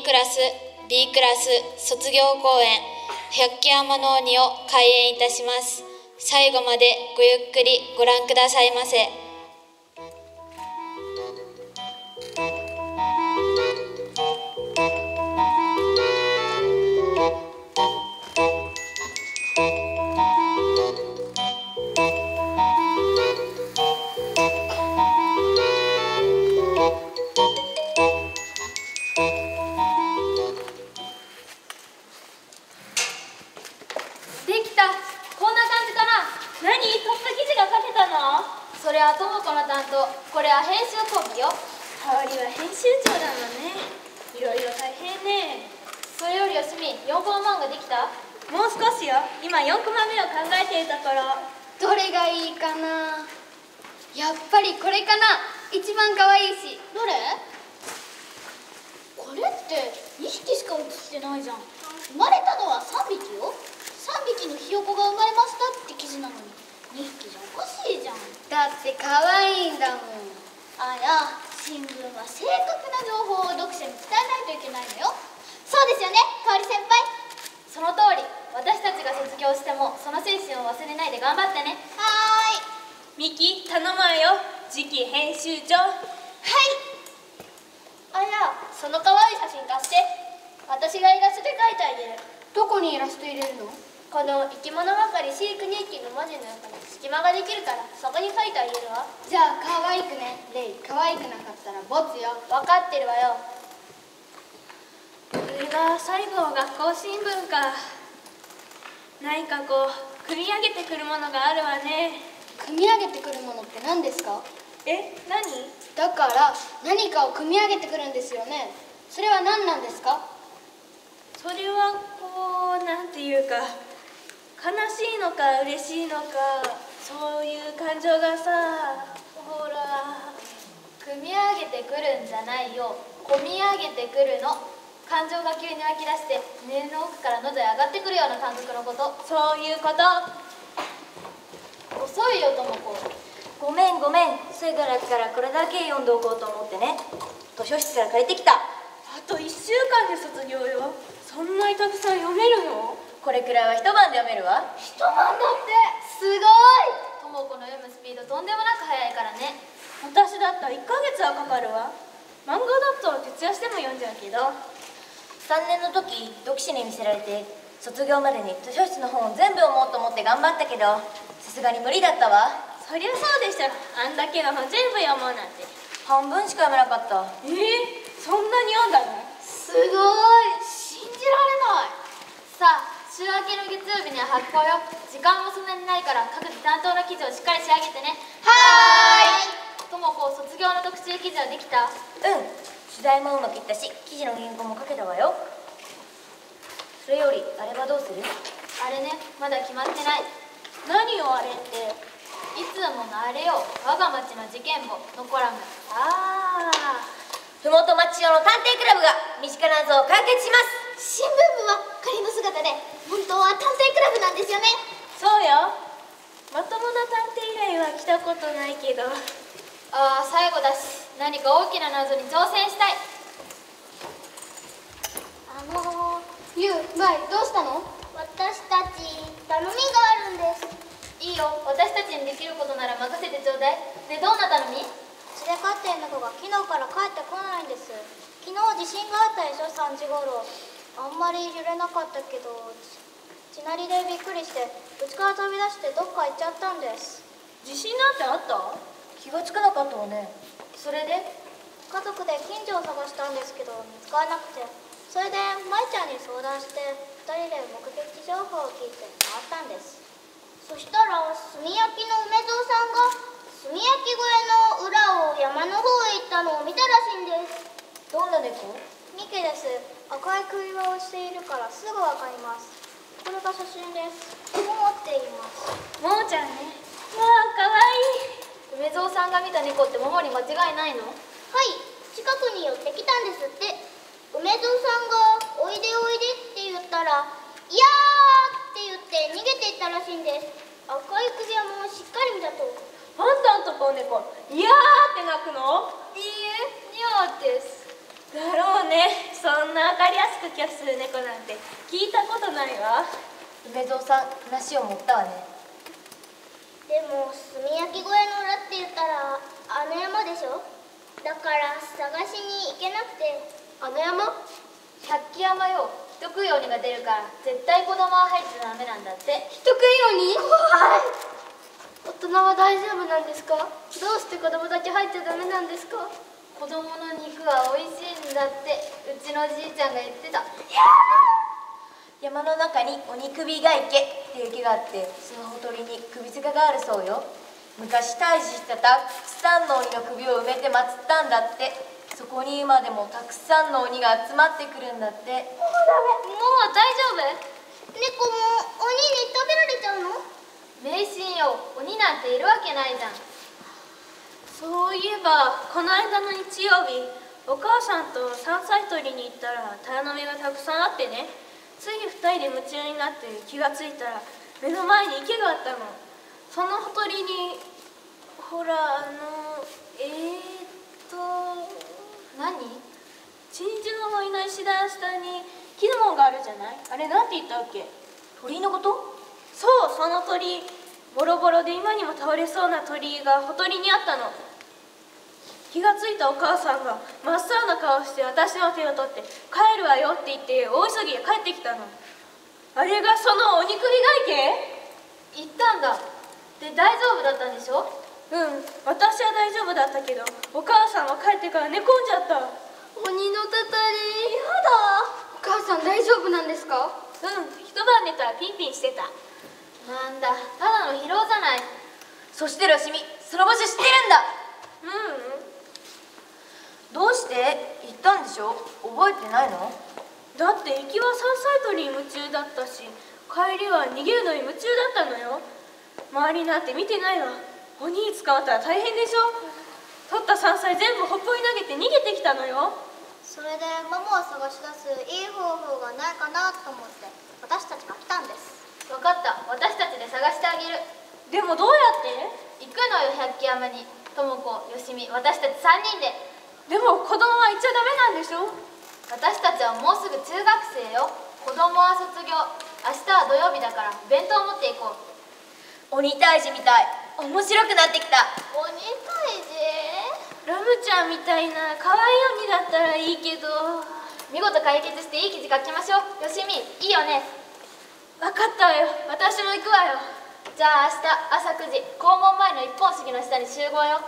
A クラス B クラス卒業公演百鬼天の鬼を開演いたします。最後までごゆっくりご覧くださいませ。それはともこの担当、これは編集コピよ。香織は編集長だもんね。いろいろ大変ね。それよりよしみ、4コマ漫画できた？もう少しよ。今4コマ目を考えているところ。どれがいいかな。やっぱりこれかな。一番かわいいし。どれ？これって2匹しか写ってないじゃん。生まれたのは3匹よ。3匹のひよこが生まれましたって記事なのに。2匹じゃおかしいじゃん。だって可愛いんだもん。あら、新聞は正確な情報を読者に伝えないといけないのよ。そうですよね、香織先輩。その通り。私たちが卒業してもその精神を忘れないで頑張ってね。はーい。ミキ、頼むよ。次期編集長。はい。あら、その可愛い写真貸して。私がイラストで描いてあげる。どこにイラスト入れるの？この生き物ばかり飼育日記の文字の中に隙間ができるから、そこに書いてあげるわ。じゃあ可愛くね。レイ、可愛くなかったらボツよ。分かってるわよ。これが最後の学校新聞か。何かこう組み上げてくるものがあるわね。組み上げてくるものって何ですか？え、何？だから何かを組み上げてくるんですよね。それは何なんですか？それはこう、なんていうか、悲しいのか嬉しいのか、そういう感情がさ、ほら、組み上げてくるんじゃないよ。こみ上げてくるの。感情が急に湧き出して胸の奥から喉へ上がってくるような感覚のこと。そういうこと。遅いよともこ。ごめんごめん、すぐらからこれだけ読んでおこうと思ってね。図書室から借りてきた。あと1週間で卒業よ。そんなにたくさん読めるの？これくらいは一晩で読めるわ。一晩だって。すごい。ともこの読むスピードとんでもなく速いからね。私だったら1ヶ月はかかるわ。漫画だと徹夜しても読んじゃうけど。3年の時、読誌に見せられて卒業までに図書室の本を全部読もうと思って頑張ったけど、さすがに無理だったわ。そりゃそうでしたら、あんだけの本全部読もうなんて。半分しか読めなかった。そんなに読んだの？すごい、信じられない。さあ、週明けの月曜日には発行よ。時間もそんなにないから、各自担当の記事をしっかり仕上げてね。はーい。ともこ、卒業の特集記事はできた？うん。取材もうまくいったし、記事の原稿も書けたわよ。それより、あれはどうする？あれね、まだ決まってない。何よあれって。いつものあれよ、我が町の事件簿のコラム。ふもと町用の探偵クラブが身近な謎を解決します。新聞部は仮の姿で、本当は探偵クラブなんですよね。そうよ。まともな探偵以外は来たことないけど、ああ、最後だし、何か大きな謎に挑戦したい。ゆう、まい、どうしたの？私たち、頼みがあるんです。いいよ、私たちにできることなら任せてちょうだい。で、どんな頼み？連れ帰っている子が昨日から帰ってこないんです。昨日地震があったでしょ、3時ごろ。あんまり揺れなかったけど、地鳴りでびっくりして、うちから飛び出してどっか行っちゃったんです。地震なんてあった？気がつかなかったわね。それで？家族で近所を探したんですけど、見つからなくて、それで舞ちゃんに相談して2人で目撃情報を聞いて回ったんです。そしたら、炭焼きの梅蔵さんが炭焼き小屋の裏を山の方へ行ったのを見たらしいんです。どんな猫？ミケです。赤い首輪をしているからすぐわかります。これが写真です。モモって言います。モモちゃんね。わあ、かわいい。梅蔵さんが見た猫ってモモに間違いないの？はい、近くに寄ってきたんですって。梅蔵さんがおいでおいでって言ったら、いやーって言って逃げていったらしいんです。赤い首輪もしっかり見たと。あんたんとこの猫、いやーって鳴くの？いいえ、にゃーです。だろうね。そんな分かりやすくキャッスル猫なんて聞いたことないわ。梅蔵さん、話を持ったわね。でも炭焼き小屋の裏って言ったらあの山でしょ。だから探しに行けなくて。あの山？百鬼山よ。人食い鬼が出るから絶対子供は入っちゃダメなんだって。人食い鬼？怖い。大人は大丈夫なんですか？どうして子供だけ入っちゃダメなんですか？子供の肉は美味しいんだってうちのおじいちゃんが言ってた。山の中に鬼首が池っていう池があって、そのほとりに首塚があるそうよ。昔退治したたくさんの鬼の首を埋めて祀ったんだって。そこに今でもたくさんの鬼が集まってくるんだって。もうダメ。もう大丈夫。猫も鬼に食べられちゃうの？迷信よ。鬼なんているわけないじゃん。そういえばこの間の日曜日、お母さんと山菜採りに行ったらタラの芽がたくさんあってね、つい2人で夢中になって気がついたら目の前に池があったの。そのほとりにほら何？珍獣のいない石段下に木の門があるじゃない。あれなんて言ったっけ？鳥のこと？そう、その鳥。ボロボロで今にも倒れそうな鳥がほとりにあったの。気がついたお母さんが真っ青な顔して私の手を取って「帰るわよ」って言って大急ぎで帰ってきたの。あれがその鬼首が池？行ったんだ。で大丈夫だったんでしょ？うん、私は大丈夫だったけどお母さんは帰ってから寝込んじゃった。鬼のたたりやだ。お母さん大丈夫なんですか？うん、一晩寝たらピンピンしてた。なんだ、ただの疲労じゃない。そしてロシミ、その場所知ってるんだ。うん、どうして行ったんでしょう？覚えてないの？だって行きは山菜採りに夢中だったし、帰りは逃げるのに夢中だったのよ。周りなんて見てないわ。鬼に捕まったら大変でしょ。取った山菜全部ほっぽり投げて逃げてきたのよ。それでママを探し出すいい方法がないかなと思って私たちが来たんです。分かった、私たちで探してあげる。でもどうやって？行くのよ、百鬼山に。ともこ、よしみ、私たち3人で。でも子供は行っちゃダメなんでしょ？私たちはもうすぐ中学生よ。子供は卒業。明日は土曜日だから弁当を持っていこう。鬼退治みたい。面白くなってきた。鬼退治？ラムちゃんみたいな可愛い鬼だったらいいけど。見事解決していい記事書きましょう。よしみ、いいよね。分かったわよ。私も行くわよ。じゃあ明日朝9時、校門前の一本杉の下に集合よ。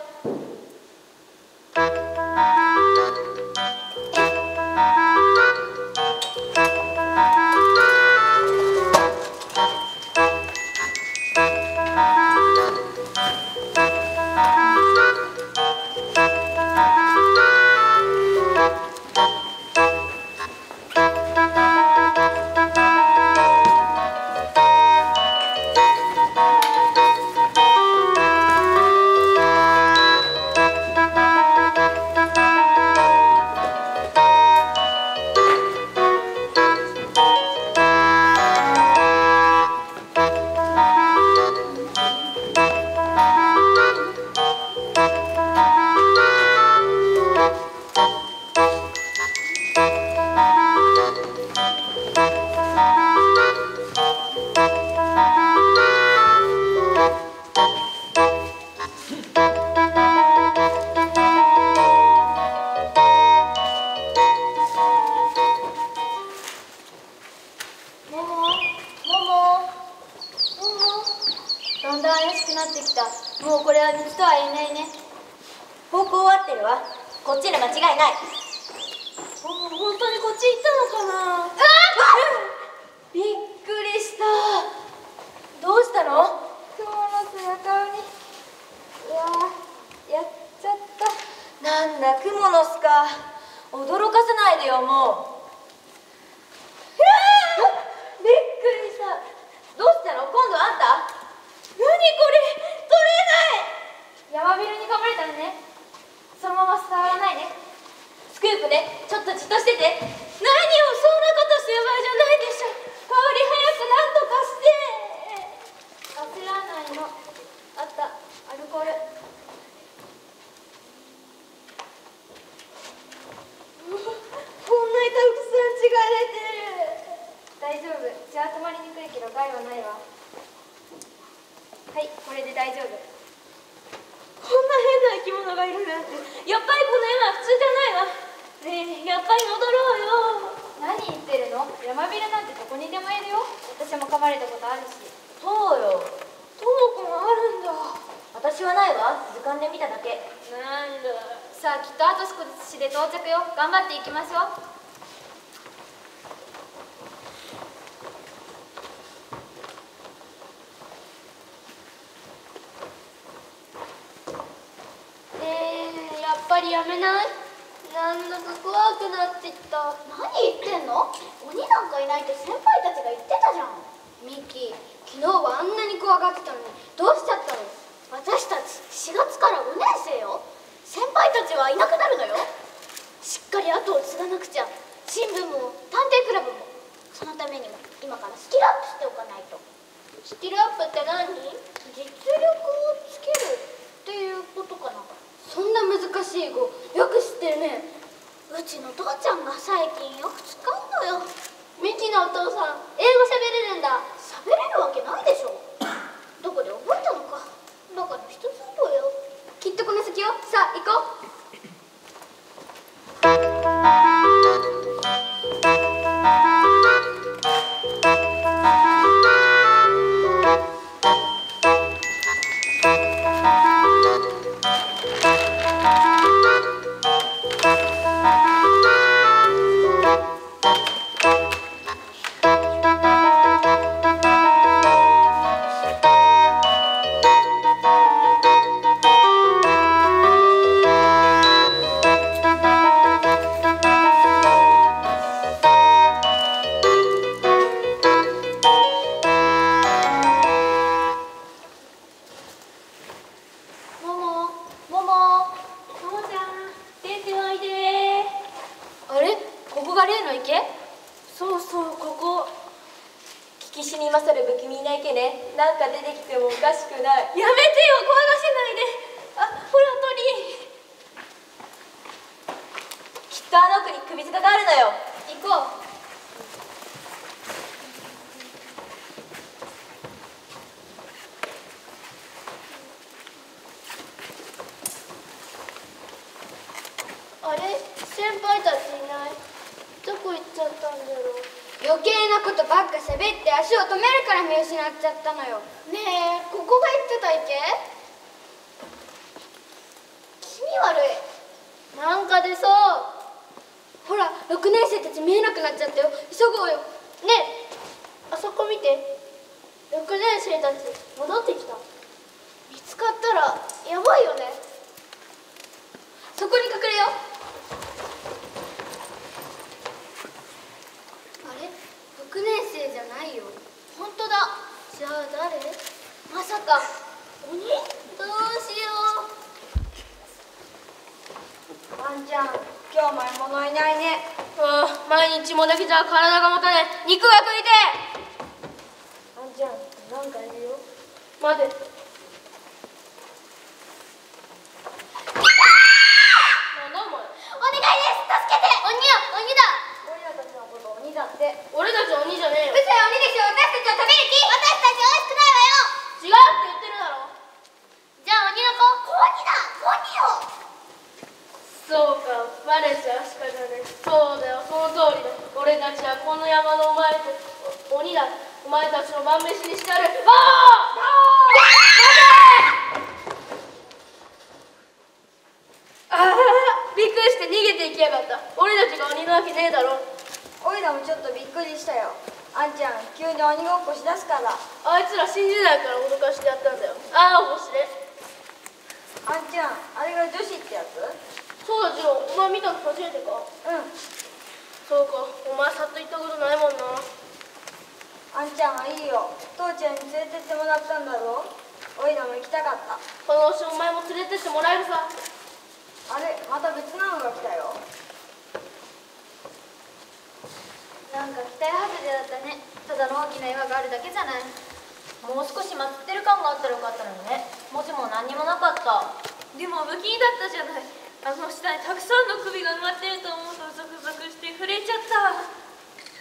大丈夫。血は止まりにくいけど害はないわ。はい、これで大丈夫。こんな変な生き物がいるなんて、やっぱりこの山は普通じゃないわ。ねえ、やっぱり戻ろうよ。何言ってるの？山びれなんてどこにでもいるよ。私も噛まれたことあるし。そうよ、ともこもあるんだ。私はないわ、図鑑で見ただけ。なんだ。さあ、きっとあと少しで到着よ。頑張っていきましょう。やめない？なんだか怖くなってきた。何言ってんの？鬼なんかいないって先輩たちが言ってたじゃん。ミキ、昨日はあんなに怖がってたのにどうしちゃったの？私たち4月から5年生よ。先輩たちはいなくなるのよ。しっかり後を継がなくちゃ。新聞も探偵クラブも。そのためにも今からスキルアップしておかないと。スキルアップって何？実力をつけるっていうことかな。そんな難しい語よく知ってるね。うちの父ちゃんが最近よく使うのよ。ミキのお父さん英語喋れるんだ。喋れるわけないでしょ。どこで覚えたのか。バカの一つ覚えよ。きっとこの先よ。さあ行こう。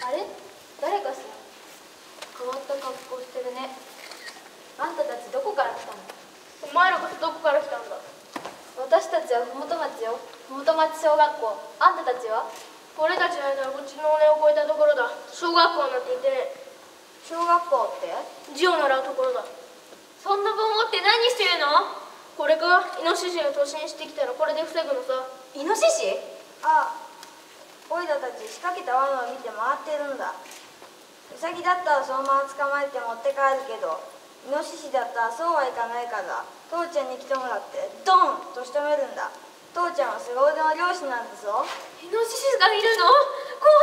あれ、誰かしら。変わった格好してるね。あんたたちどこから来たの？お前らこそどこから来たんだ？私たちはふもと町よ。ふもと町小学校。あんたたちは？俺たちの間はこっちの尾根を越えたところだ。小学校なんて言ってねえ。小学校って？字を習うところだ。そんな本持って何してるの？これか、イノシシが突進してきたらこれで防ぐのさ。イノシシ？ああ、オイラたち仕掛けた罠を見て回ってるんだ。ウサギだったらそのまま捕まえて持って帰るけど、イノシシだったらそうはいかないから、父ちゃんに来てもらってドンと仕留めるんだ。父ちゃんはすご腕の漁師なんだぞ。イノシシがいるの？怖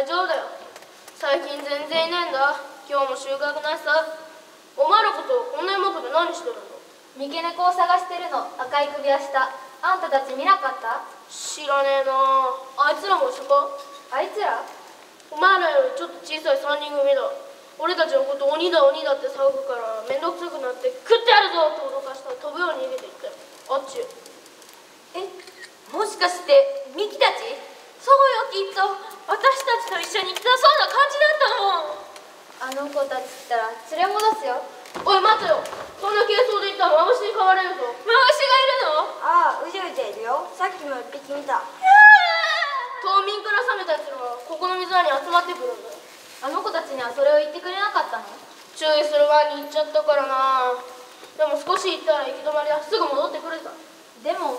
い。大丈夫だよ、最近全然いないんだ。今日も収穫ないさ。お前のことこんな山奥で何してるの？三毛猫を探してるの。赤い首輪した。あんたたち見なかった？知らねえなあ。あいつらも一緒か？あいつら？お前らよりちょっと小さい3人組だ。俺たちのこと鬼だ鬼だって騒ぐから面倒くさくなって食ってやるぞって脅かしたら飛ぶように逃げていったよ。あっち。え、もしかしてミキたち？そうよ、きっと私たちと一緒に来たそうな感じだったもん。あの子たちったら連れ戻すよ。おい待てよ、こんな軽装でいったらマムシに飼われるぞ。マムシがいるの？ああ、うじゃうじゃいるよ。さっきも一匹見た。冬眠から覚めたやつらはここの水場に集まってくるんだよ。あの子たちにはそれを言ってくれなかったの？注意する前に行っちゃったからな。でも少し行ったら行き止まりはすぐ戻ってくるさ。でも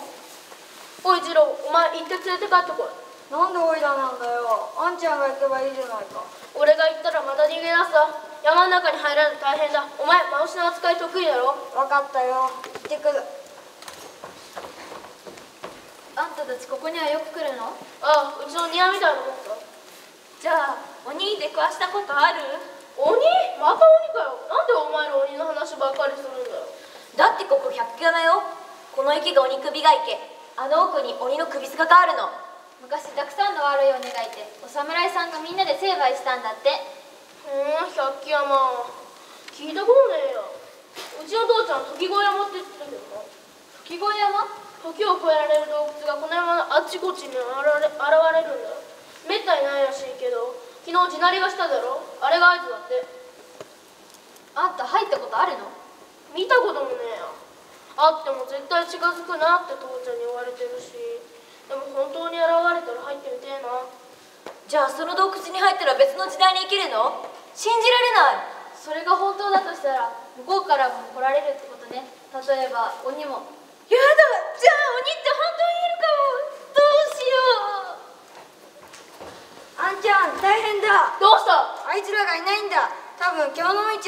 おい次郎、お前行って連れて帰ってこい。なんでおいらなんだよ。あんちゃんが行けばいいじゃないか。俺が行ったらまた逃げ出すさ。山の中に入られて大変だ。お前マムシの扱い得意だろ。分かったよ、行ってくる。あんたたちここにはよく来るの？ああ、うちの庭みたいなもんだ。じゃあ、鬼で食わしたことある？鬼？また鬼かよ。なんでお前の鬼の話ばっかりするんだよ。だってここ百鬼だよ。この池が鬼首が池。あの奥に鬼の首塚があるの。昔たくさんの悪い鬼がいて、お侍さんがみんなで成敗したんだって。ふん、百鬼はまあ聞いたことねえよ。うちの父ちゃん、時越山って言ってるけどな。時越山？時を超えられる洞窟がこの山のあちこちに現れるんだよ。めったにないらしいけど、昨日地鳴りがしただろ。あれが合図だって。あんた入ったことあるの？見たこともねえや。あっても絶対近づくなって父ちゃんに言われてるし、でも本当に現れたら入ってみてえな。じゃあその洞窟に入ったら別の時代に生きるの？信じられない。それが本当だとしたら向こうからも来られるってことね。例えば鬼も。やだ、じゃあ鬼って本当にいるかも。どうしよう。あんちゃん大変だ。どうした？あいつらがいないんだ。多分獣道を入って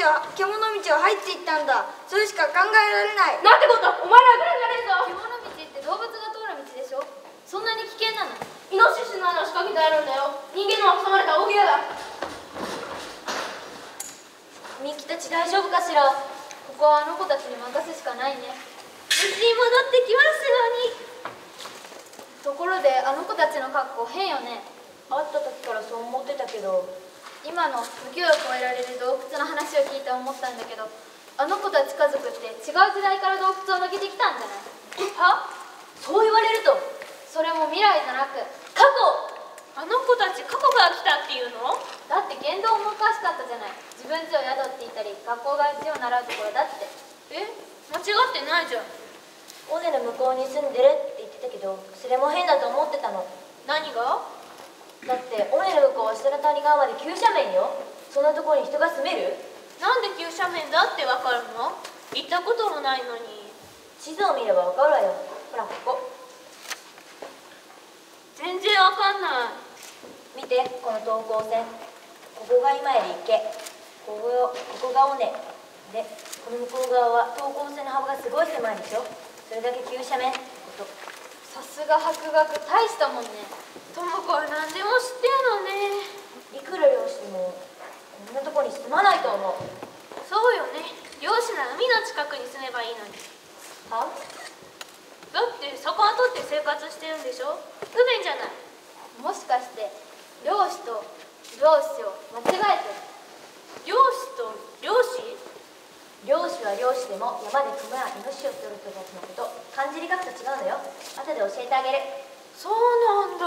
いったんだ。それしか考えられない。なんてこと。お前らはぐらぐられるぞ。獣道って動物が通る道でしょ。そんなに危険なの？イノシシの穴を仕掛けてあるんだよ。人間の挟まれた大部屋だ。ミキたち大丈夫かしら。ここはあの子たちに任せしかないね。うちに戻ってきますように。ところであの子たちの格好変よね。会った時からそう思ってたけど、今の時を超えられる洞窟の話を聞いて思ったんだけど、あの子たち家族って違う時代から洞窟を抜けてきたんじゃない？は？そう言われると。それも未来じゃなく過去。あの子たち過去から来たっていうの？だって言動もおかしかったじゃない。自分家を宿っていたり、学校が字を習うところだって。え、間違ってないじゃん。尾根の向こうに住んでるって言ってたけど、それも変だと思ってたの。何が？だって尾根の向こうは下の谷川まで急斜面よ。そんなところに人が住める？なんで急斜面だってわかるの？行ったこともないのに。地図を見ればわかるわよ。ほらここ。全然わかんない。見てこの等高線。ここが今より池、ここが尾根で、この向こう側は等高線の幅がすごい狭いでしょ。それだけ急斜面ってこと。さすが博学、大したもんね。ともこは何でも知ってんのね。いくら漁師でもこんなとこに住まないと思う。そうよね、漁師なら海の近くに住めばいいのに。は？だって魚取って生活してるんでしょ。不便じゃない。もしかして漁師と漁師を間違えてる？漁師と漁師？漁師は漁師でも山で熊やイノシシを取る人たちのこと、漢字に書くと違うのよ。後で教えてあげる。そうなんだ。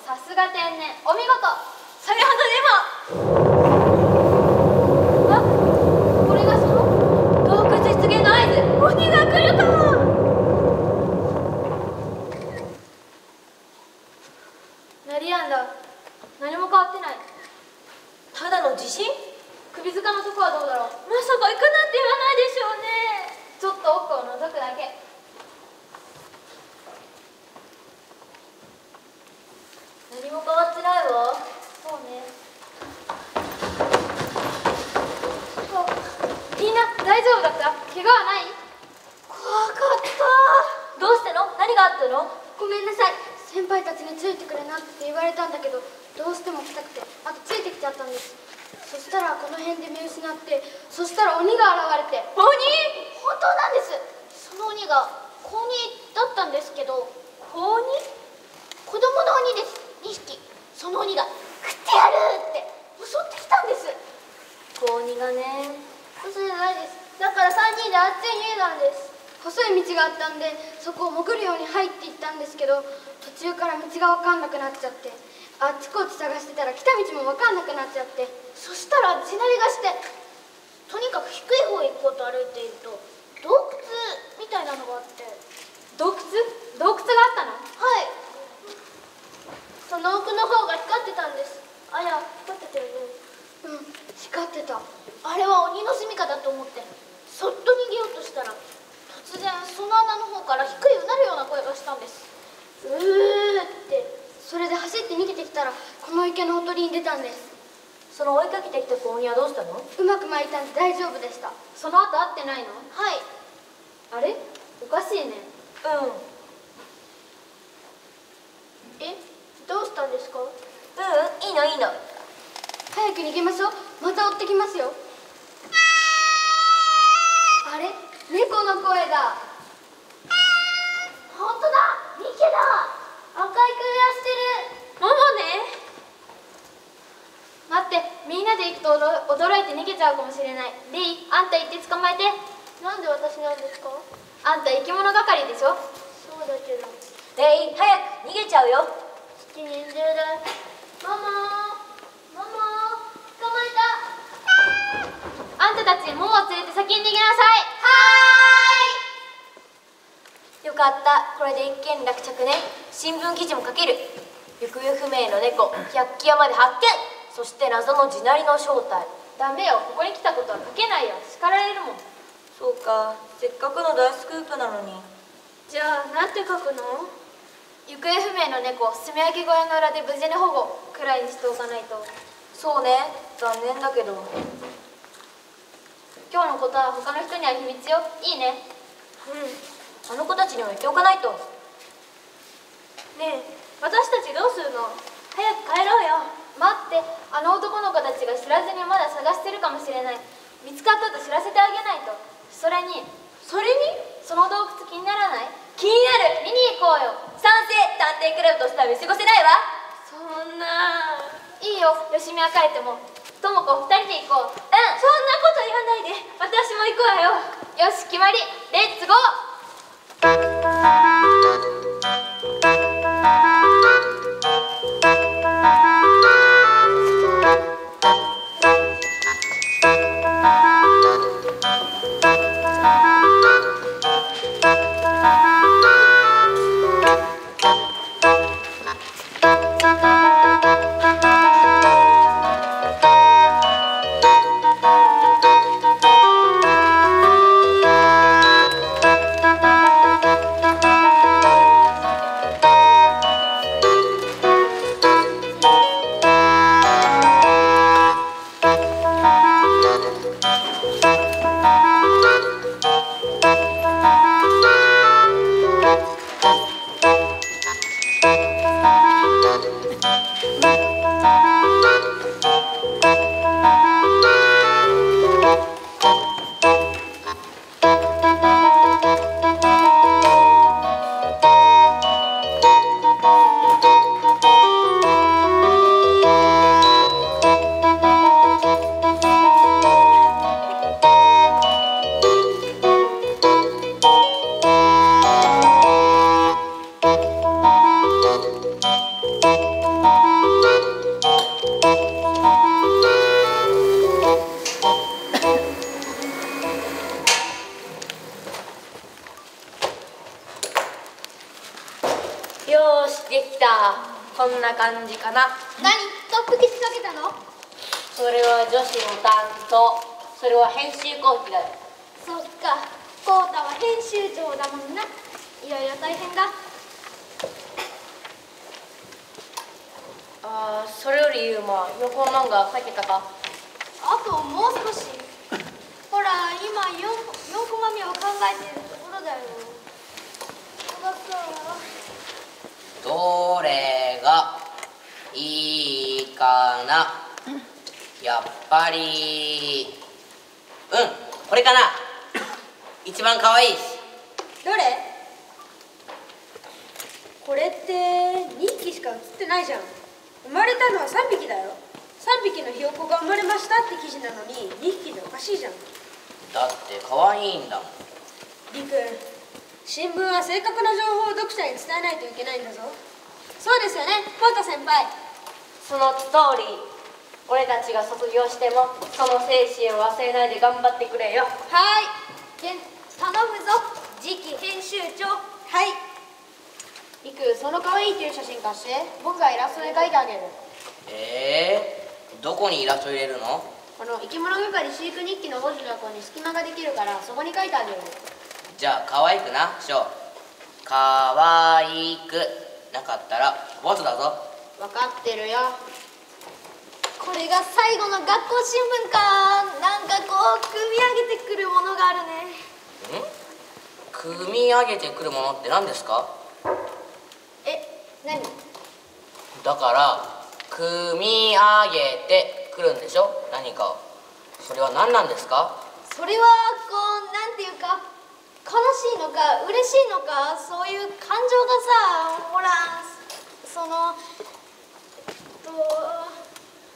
さすが天然、お見事。それほどでも。あ、これがその洞窟出現の合図。鬼が来るかも。鳴りやんだ。何も変わってない。ただの地震？首塚のとこはどうだろう。まさか行くなんて言わないでしょうね。ちょっと奥を覗くだけ。何も変わってないわ。そうね。みんな大丈夫だった？怪我はない？怖かった。どうしたの？何があったの？ごめんなさい。先輩たちについてくれなって言われたんだけど、どうしても来たくて、あとついてきちゃったんです。そしたらこの辺で見失って、そしたら鬼が現れて。鬼？本当なんです。その鬼が子鬼だったんですけど。子鬼？子供の鬼です。2匹。その鬼が「食ってやる!」って襲ってきたんです。子鬼がね。嘘じゃないです。だから3人であっちに逃げたんです。細い道があったんで、そこを潜るように入っていったんですけど、途中から道が分かんなくなっちゃって、あっちこっち探してたら来た道も分かんなくなっちゃって、そしたら地鳴りがして。とにかく低い方へ行こうと歩いていると、洞窟みたいなのがあって。洞窟があったの？はい、その奥の方が光ってたんです。あ、いや、光ってたよね。うん、光ってた。あれは鬼の住みかだと思ってそっと逃げようとしたら、突然その穴の方から低いうなるような声がしたんです。うーって。それで走って逃げてきたら、この池のほとりに出たんです。その追いかけてきた子鬼はどうしたの？うまく巻いたんで大丈夫でした。その後会ってないの？はい。あれ？おかしいね。うん。え？どうしたんですか？ううん、いいのいいの。早く逃げましょう。また追ってきますよ。あれ？猫の声だ。本当だ、ミケだ。赤い首輪してる。ももね。待って、みんなで行くと驚いて逃げちゃうかもしれない。でいい、あんた行って捕まえて。なんで私なんですか？あんた生き物係でしょ。そうだけど。でいい、早く逃げちゃうよ。7人10代。もももも、捕まえた。あんたたちももを連れて先に逃げなさい。はーい。よかった、これで一件落着ね。新聞記事も書ける。行方不明の猫、百鬼夜まで発見。そして謎の地鳴りの正体。ダメよ、ここに来たことは書けないよ。叱られるもん。そうか、せっかくの大スクープなのに。じゃあ、なんて書くの？行方不明の猫、炭焼き小屋の裏で無事に保護くらいにしておかないと。そうね、残念だけど。今日のことは他の人には秘密よ。いいね。うん。あの子たちにも言っておかないと。ねえ、私たちどうするの？早く帰ろうよ。待って、あの男の子たちが知らずにまだ探してるかもしれない。見つかったと知らせてあげないと。それにその洞窟気にならない？気になる。見に行こうよ。賛成。探偵クラブとしては見過ごせないわ。そんな。いいよ、よしみは帰ってもともこ2人で行こう。うん、そんなこと言わないで。私も行くわよ。よし、決まり。レッツゴー。できた。こんな感じかな。何トップキスかけたの？それは女子の担当。それは編集後期だよ。そっか、コウタは編集長だもんな。いろいろ大変だ。ああ、それよりユウマ、予行漫画書いてたか？あともう少し。ほら、今4コマ目を考えてるところだよ。どれがいいかな。やっぱりこれかな。一番可愛いし。どれ？これって2匹しか写ってないじゃん。生まれたのは3匹だよ。3匹のひよこが生まれましたって記事なのに2匹でおかしいじゃん。だって可愛いんだもん。りくん、新聞は正確な情報を読者に伝えないといけないんだぞ。そうですよね、コウタ先輩。その通り。俺たちが卒業してもその精神を忘れないで頑張ってくれよ。はい、頼むぞ次期編集長。はいりく、その可愛いっていう写真貸して。僕がイラストで描いてあげる。どこにイラスト入れるの？この生き物係飼育日記の文字の横に隙間ができるからそこに書いてあげる。じゃあ可愛くな。ショー可愛くなかったらボツだぞ。分かってるよ。これが最後の学校新聞か。なんかこう組み上げてくるものがあるね。ん？組み上げてくるものって何ですか？何？だから組み上げてくるんでしょ、何かを。それは何なんですか？それはこう、なんていうか、悲しいのか嬉しいのか、そういう感情がさ、ほら、その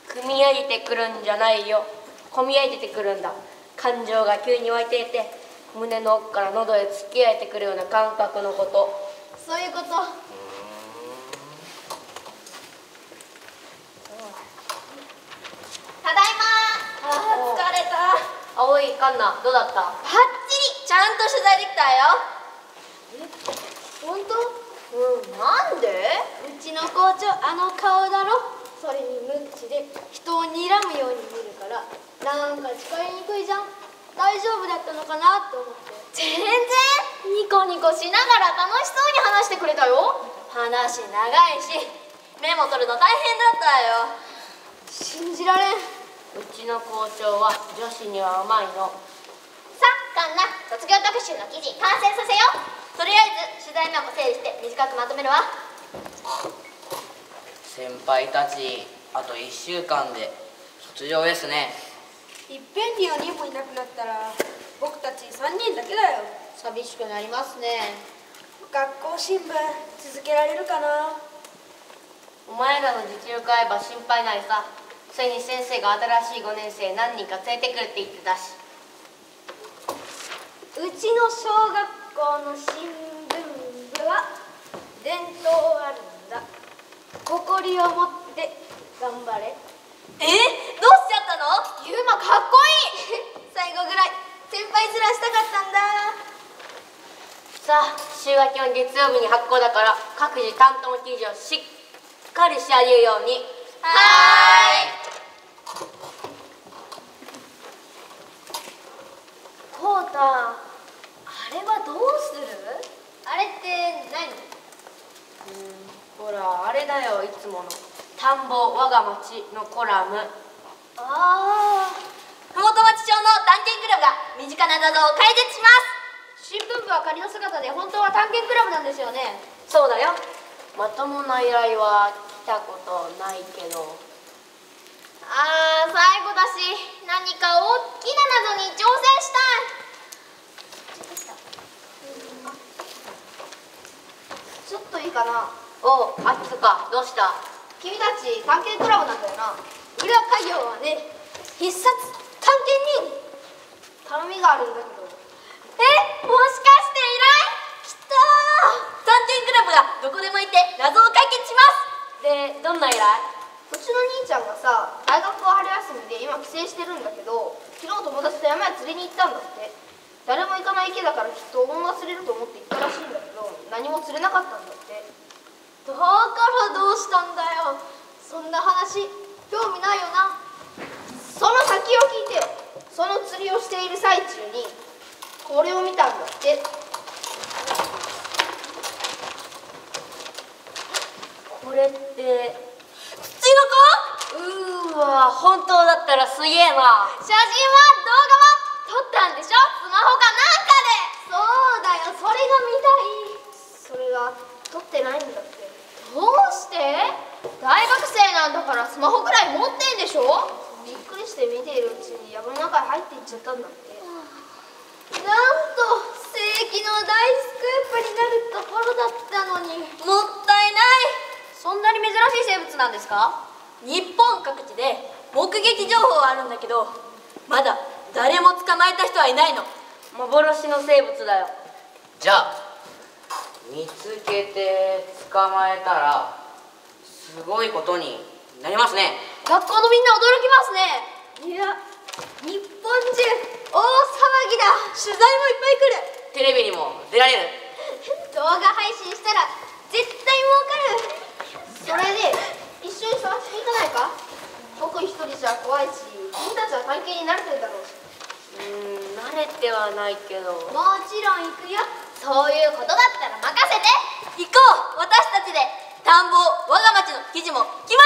組み上げてくるんじゃないよ。こみ上げてくるんだ。感情が急に湧いていて、胸の奥から喉へ突き上げてくるような感覚のこと。そういうこと。ただいまー。あー、疲れた。青いカンナ、どうだった？バッチリ、ちゃんと取材できたよ。本当？なんで？うちの校長、あの顔だろ。それに無口で人を睨むように見るからなんか近寄りにくいじゃん。大丈夫だったのかなって思って。全然ニコニコしながら楽しそうに話してくれたよ。話長いしメモ取るの大変だったよ。信じられん。うちの校長は女子には甘いのさ。カンナ、卒業特集の記事完成させよう。とりあえず取材メモ整理して短くまとめるわ。先輩たち、あと1週間で卒業ですね。いっぺんに4人もいなくなったら僕たち3人だけだよ。寂しくなりますね。学校新聞続けられるかな。お前らの実力合えば心配ないさ。それに先生が新しい5年生何人か連れてくるって言ってたし。うちの小学校の新聞部は伝統あるんだ。誇りを持って頑張れ。どうしちゃったの？ユウマかっこいい。最後ぐらい先輩ずらしたかったんだ。さあ、週明けの月曜日に発行だから各自担当の記事をしっかり仕上げるように。はーい。コウタ、あれはどうする？あれって何？ほら、あれだよ、いつもの「田んぼ我が町」のコラム。ああ、麓町町の探検クラブが身近な画像を解説します。新聞部は仮の姿で本当は探検クラブなんですよね。そうだよ。まともな依頼は来たことないけど。ああ、最後だし何か大きな謎に挑戦したい。ちょっといいかな。おう、あきつか、どうした？君たち探検クラブなんだよな。裏稼業はね、必殺探検に頼みがあるんだけど。もしかして依頼？きたー。探検クラブがどこでも行って謎を解決します。で、どんな依頼？うちの兄ちゃんがさ、大学は春休みで今帰省してるんだけど、昨日友達と山へ釣りに行ったんだって。誰も行かない池だからきっとお盆忘れると思って行ったらしいんだけど、何も釣れなかったんだって。だからどうしたんだよ。そんな話興味ないよな。その先を聞いてよ。その釣りをしている最中にこれを見たんだって。これってツチノコ？うーわ、本当だったらすげえな。写真は動画も撮ったんでしょ。スマホかなんかで。そうだよ、それが見たい。それが撮ってないんだって。どうして？大学生なんだからスマホくらい持ってんでしょ。びっくりして見ているうちに山の中へ入っていっちゃったんだって。なんと世紀の大スクープになるところだったのに。もったいない。そんなに珍しい生物なんですか？日本各地で目撃情報はあるんだけど、まだ誰も捕まえた人はいないの。幻の生物だよ。じゃあ見つけて捕まえたらすごいことになりますね。学校のみんな驚きますね。いや、日本中大騒ぎだ。取材もいっぱい来る。テレビにも出られる。動画配信したら絶対儲かる。それで一緒に探していかないか。僕一人じゃ怖いし、君たちは探検に慣れてるだろうし。慣れてはないけど。もちろん行くよ。そういうことだったら任せて。行こう、私たちで。田んぼ我が町の記事も決ま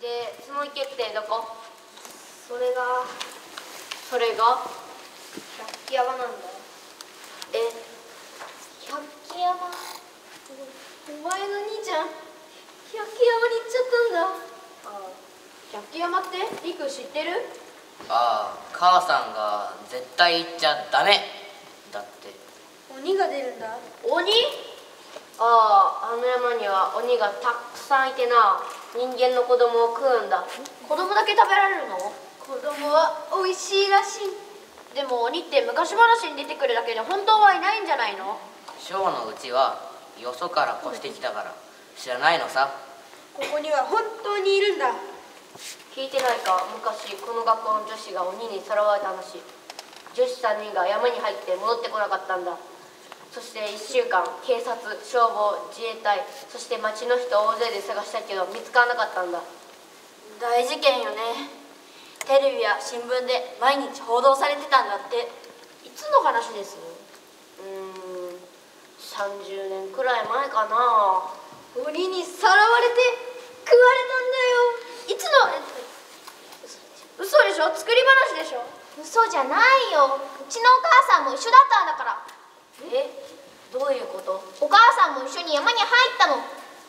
りで、その池ってどこ？それが百鬼山なんだよ。え、百鬼山。お前の兄ちゃん百鬼山に行っちゃったんだ。ああ、百鬼山ってリク知ってる？ああ、母さんが絶対行っちゃダメだって。鬼が出るんだ。鬼？ああ、あの山には鬼がたくさんいてな、人間の子供を食うんだ。子供だけ食べられるの？子供は美味しいらしい。でも鬼って昔話に出てくるだけで本当はいないんじゃないの？ショーのうちはよそから越してきたから知らないのさ。ここには本当にいるんだ。聞いてないか？昔この学校の女子が鬼にさらわれた話。女子3人が山に入って戻ってこなかったんだ。そして1週間警察、消防、自衛隊、そして町の人大勢で探したけど見つからなかったんだ。大事件よね。テレビや新聞で毎日報道されてたんだって。いつの話です？30年くらい前かな。鬼にさらわれて食われたんだよ。いつの？嘘でしょ？作り話でしょ？嘘じゃないよ。うちのお母さんも一緒だったんだから。え、どういうこと？お母さんも一緒に山に入ったの。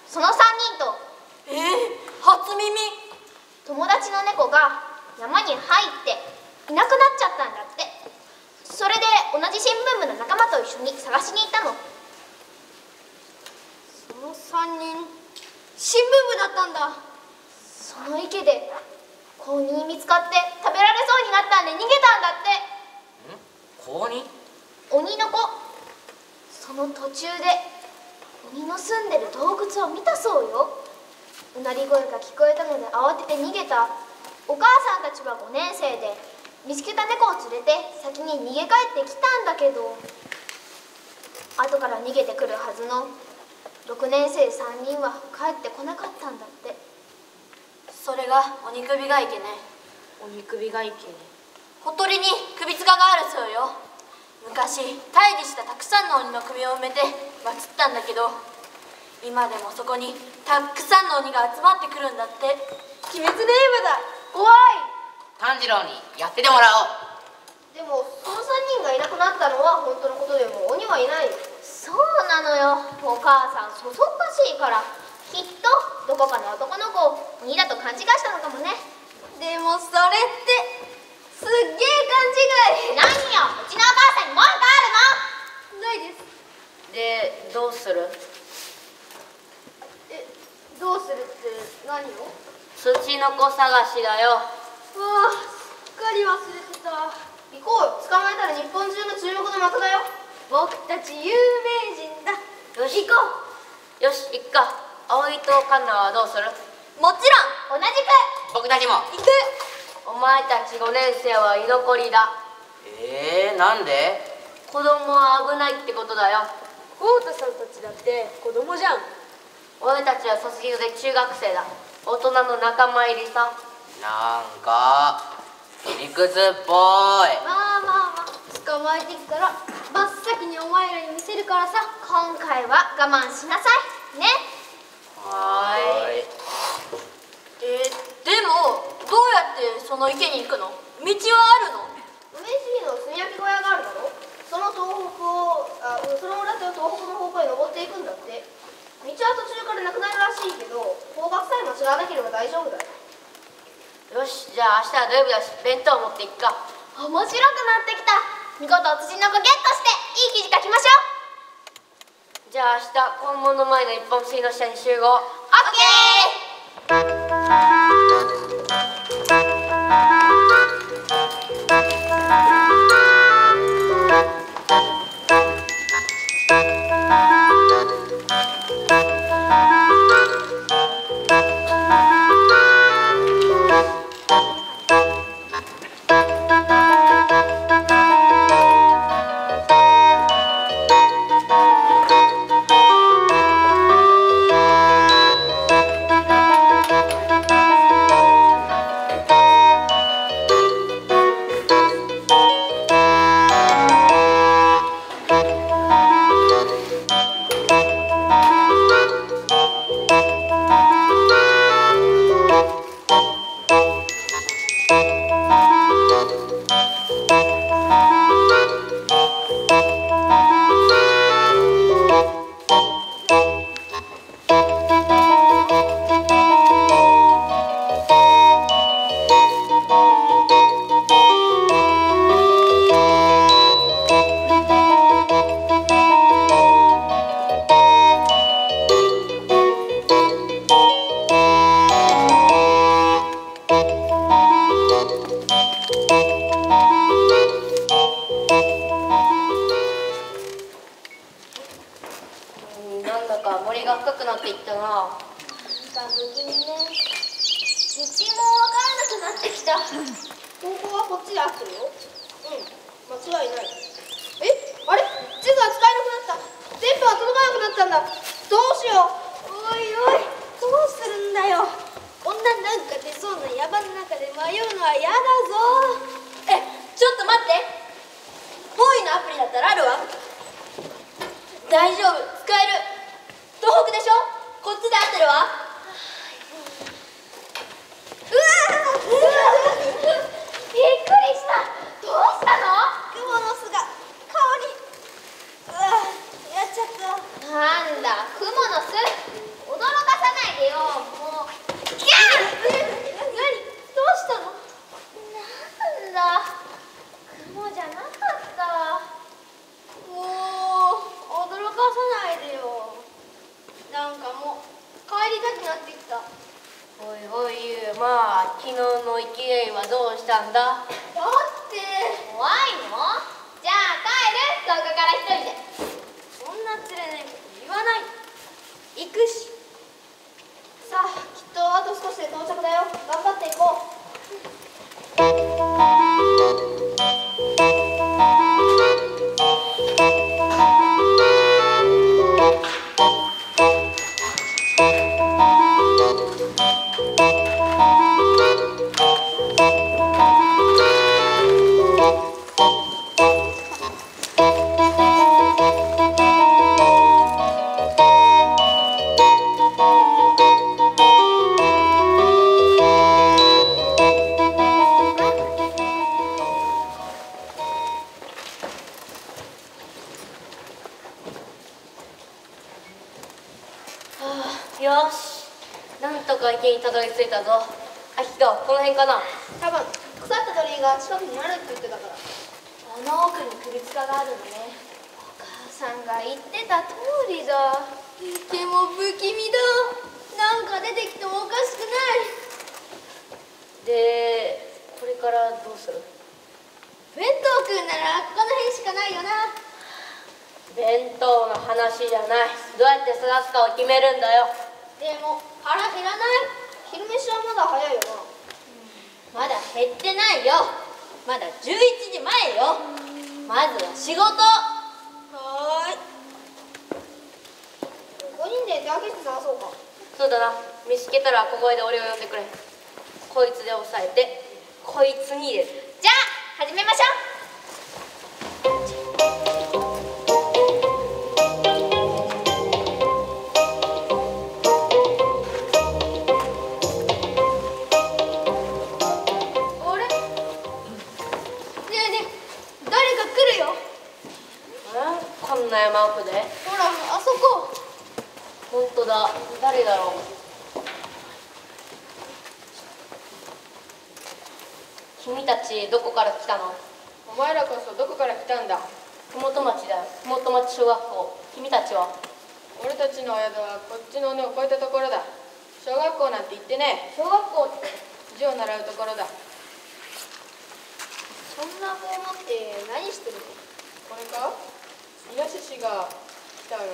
その3人と。初耳。友達の猫が山に入っていなくなっちゃったんだって。それで同じ新聞部の仲間と一緒に探しに行ったの。その3人新聞部だったんだ。その池で子鬼に見つかって食べられそうになったんで逃げたんだって。ん？子鬼？鬼の子。その途中で鬼の住んでる洞窟を見たそうよ。うなり声が聞こえたので慌てて逃げた。お母さんたちは5年生で見つけた猫を連れて先に逃げ帰ってきたんだけど、後から逃げてくるはずの6年生3人は帰ってこなかったんだって。それが鬼首が池ね。鬼首が池ね。ほとりに首塚があるそうよ。昔退治したたくさんの鬼の首を埋めて祀ったんだけど、今でもそこにたくさんの鬼が集まってくるんだって。鬼滅の刃だ。怖い。炭治郎にやっててもらおう。でもその3人がいなくなったのは本当のことでも鬼はいない。そうなのよ。お母さんそそっかしいから、きっとどこかの男の子を鬼だと勘違いしたのかもね。でもそれってすっげえ勘違い。何よ、うちのお母さんに文句あるの？ないです。で、どうする？え、どうするって何を？ツチノコ探しだよ。うわあ、すっかり忘れてた。行こうよ。捕まえたら日本中の注目の的だよ。僕たち有名人だ。よし行こう。よし行くか。葵とカンナはどうする？もちろん同じく。僕たちも行く。お前たち5年生は居残りだ。なんで？子供は危ないってことだよ。豪太さんたちだって子供じゃん。俺たちは卒業で中学生だ。大人の仲間入りさ。なんか理屈っぽい。まあまあまあ、捕まえてきたら真っ先にお前らに見せるからさ。今回は我慢しなさいね。はーい。でもどうやってその池に行くの？道はあるの？梅杉の炭焼き小屋があるだろ。その村と東北の方向へ登っていくんだって。道は途中からなくなるらしいけど、方角さえ間違わなければ大丈夫だよ。よし、じゃあ明日は土曜日だし弁当を持っていくか。面白くなってきた。見事辻の子ゲットしていい記事書きましょう。じゃあ明日校門の前の一本杉の下に集合。オッケー。ゲット探そうか。そうだな、見つけたら小声で俺を呼んでくれ。こいつで抑えて、こいつに入れる。じゃあ始めましょう。山奥で、ほらあそこ。本当だ、誰だろう。君たちどこから来たの？お前らこそどこから来たんだ？麓町だよ、麓町小学校。君たちは？俺たちのお宿はこっちの尾根を越えたところだ。小学校なんて言ってねえ。小学校って字を習うところだ。そんな棒持って何してるの？これか？イノシシが来たらこ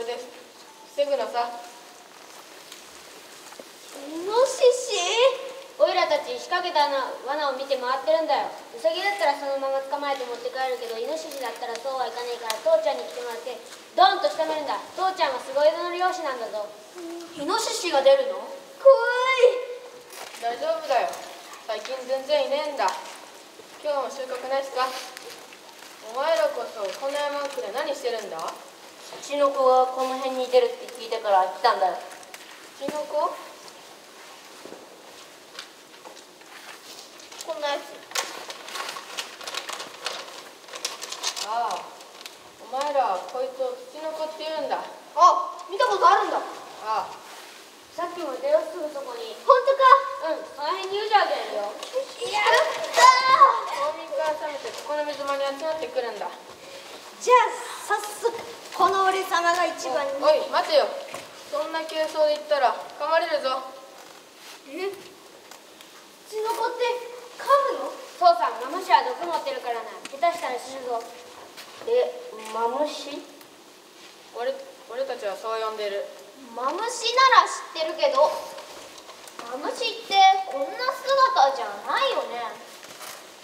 れです、防ぐのさ。イノシシ？おいらたち仕掛けた罠を見て回ってるんだよ。ウサギだったらそのまま捕まえて持って帰るけど、イノシシだったらそうはいかねえから、父ちゃんに来てもらってドンと仕留めるんだ。父ちゃんはすごいの漁師なんだぞ。イノシシが出るの？怖い。大丈夫だよ、最近全然いねえんだ。今日も収穫ないっすか？お前らこそこの山奥で何してるんだ？ちの子がこの辺にいてるって聞いたから来たんだよ。ちの子？こんなやつ。ああ、お前らこいつをちの子って言うんだ。あ、見たことあるんだ。ああ、さっきも出よ、すぐそこに。本当か？うん、その辺に言うじゃんけんよ。やったー、この水間に集まってくるんだ。じゃあ早速この俺様が一番に。 おい待てよ、そんな軽装で言ったら噛まれるぞ。え、血の子って噛むの？そうさ、マムシは毒持ってるからな、下手したら死ぬぞ。え、マムシ？俺たちはそう呼んでる。マムシなら知ってるけど、マムシってこんな姿じゃないよね。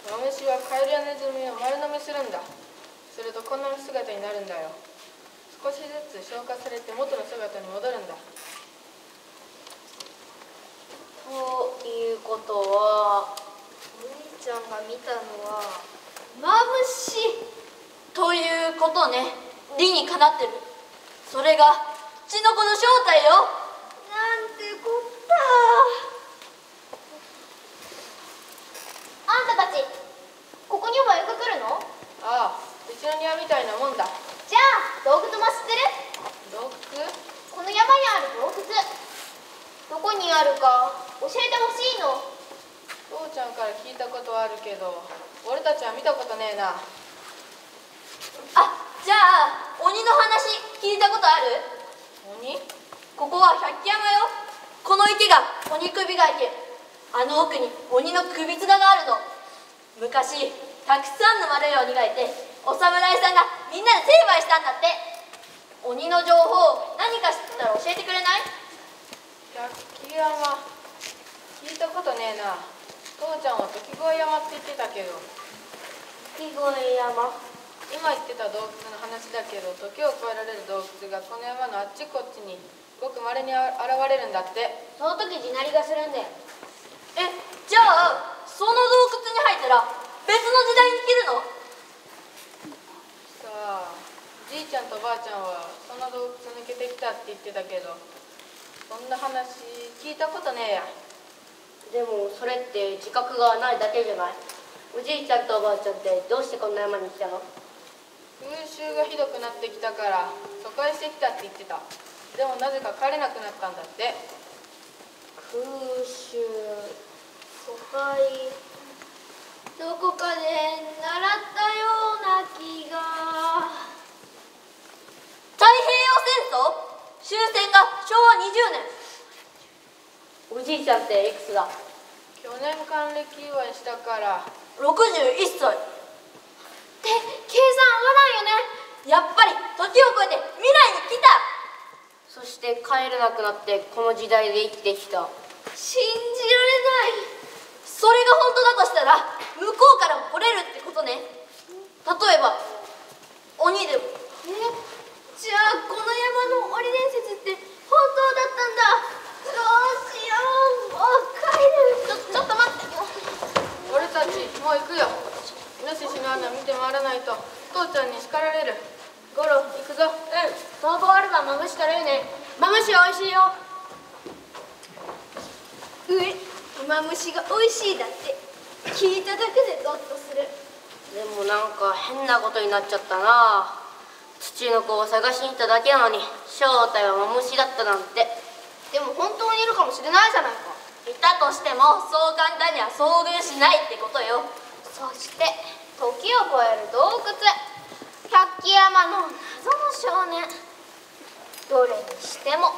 マムシはカエルやネズミを丸飲みするんだ。するとこんな姿になるんだよ。少しずつ消化されて元の姿に戻るんだ。ということは、お兄ちゃんが見たのはマムシということね。理にかなってる。それがチノコの正体よ。なんてこった。ここにもよく来るの？ああ、うちの庭みたいなもんだ。じゃあ洞窟も知ってる？洞窟？この山にある洞窟、どこにあるか教えてほしいの。父ちゃんから聞いたことはあるけど、俺たちは見たことねえな。あ、じゃあ鬼の話聞いたことある？鬼？ここは百鬼山よ。この池が鬼首が池、あの奥に鬼の首綱があるの。昔たくさんの悪い鬼がいて、お侍さんがみんなで成敗したんだって。鬼の情報を何か知ったら教えてくれない？百鬼山、聞いたことねえな。父ちゃんは時越山って言ってたけど。時越山？今言ってた洞窟の話だけど、時を超えられる洞窟がこの山のあっちこっちにごくまれに現れるんだって。その時地鳴りがするんだよ。え、じゃあその洞窟に入ったら別の時代に生きるの？さあ、じいちゃんとばあちゃんはその洞窟抜けてきたって言ってたけど、そんな話聞いたことねえや。でもそれって自覚がないだけじゃない？おじいちゃんとおばあちゃんってどうしてこんな山に来たの？空襲がひどくなってきたから疎開してきたって言ってた。でもなぜか帰れなくなったんだって。空襲、疎開、どこかで習ったような気が。太平洋戦争終戦が昭和20年。おじいちゃんっていくつだ？去年還暦祝いしたから61歳って計算合わないよね。やっぱり時を超えて未来に来た。そして帰れなくなってこの時代で生きてきた。信じられない。それが本当だとしたら向こうからも来れるってことね。例えば鬼でも。え、じゃあこの山の鬼伝説ってちゃんに叱られる。ゴロ、行くぞ。うん、逃亡あればマムシから言うね。マムシおいしいよ。うえ、マムシがおいしいだって聞いただけでドッとする。でもなんか変なことになっちゃったな。土の子を探しに行っただけなのに正体はマムシだったなんて。でも本当にいるかもしれないじゃないか。いたとしてもそう簡単には遭遇しないってことよ。そして時を超える洞窟、百鬼山の謎の少年、どれにしても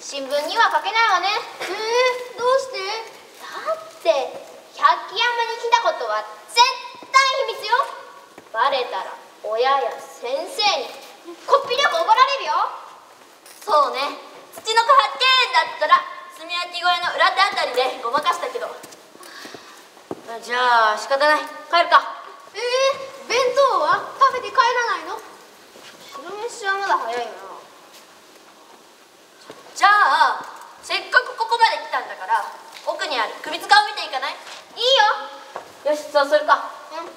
新聞には書けないわね。どうして？だって百鬼山に来たことは絶対秘密よ。バレたら親や先生にこっぴどく怒られるよ。そうね、ツチノコ発見だったら炭焼き小屋の裏手あたりでごまかしたけど、じゃあ仕方ない、帰るか。弁当は食べて帰らないの？昼飯はまだ早いな。じゃあせっかくここまで来たんだから奥にある首塚を見ていかない？いいよ。よし、そうするか。うん。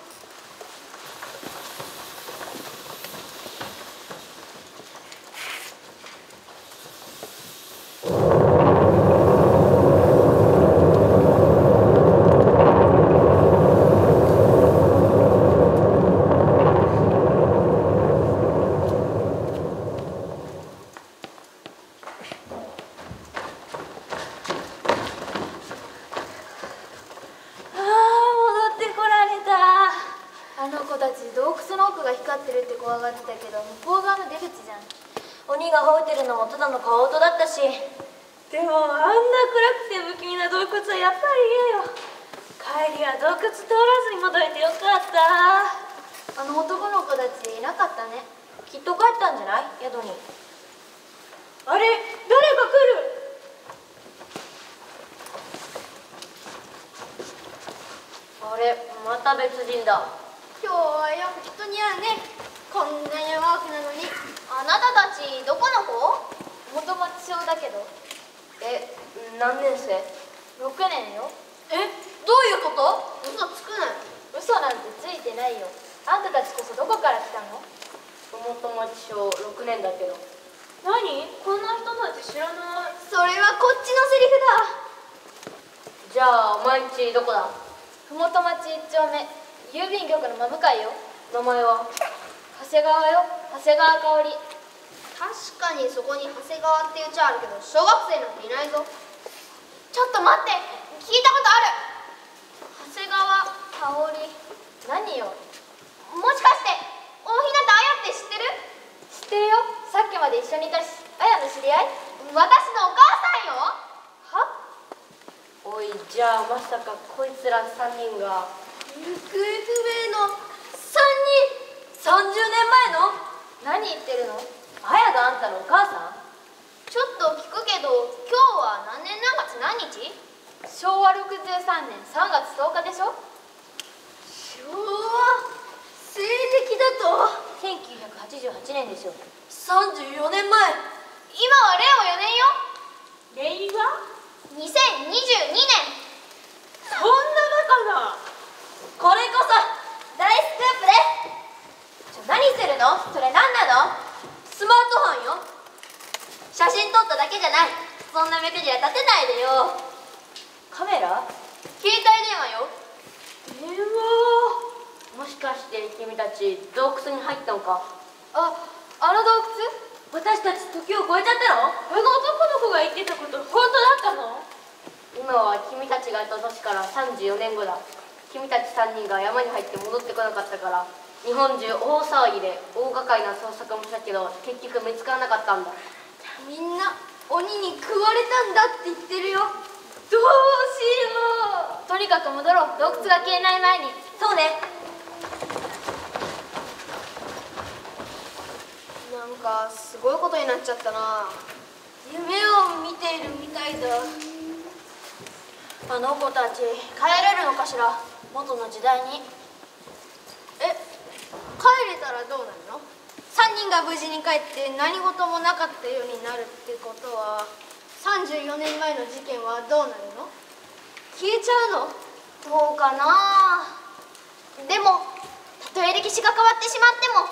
例たとえ歴史が変わってしまっ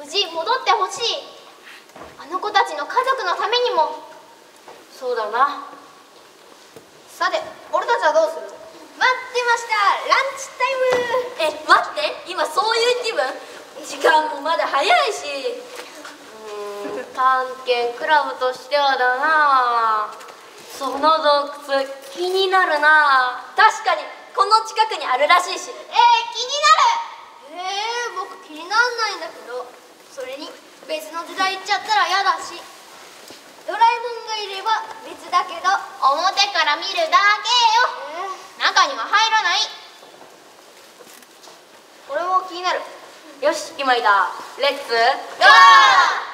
ても無事戻ってほしい。あの子たちの家族のためにも。そうだな。さて俺たちはどうする？待ってました、ランチタイム。え、待って、今そういう気分？時間もまだ早いし。探検クラブとしてはだな。その洞窟気になるな。確かにこの近くにあるらしいし。気になる。僕気にならないんだけど、それに別の時代行っちゃったら嫌だし。ドラえもんがいれば別だけど、表から見るだけよ、中には入らない。俺も気になる。よし、決まりだ。レッツゴー。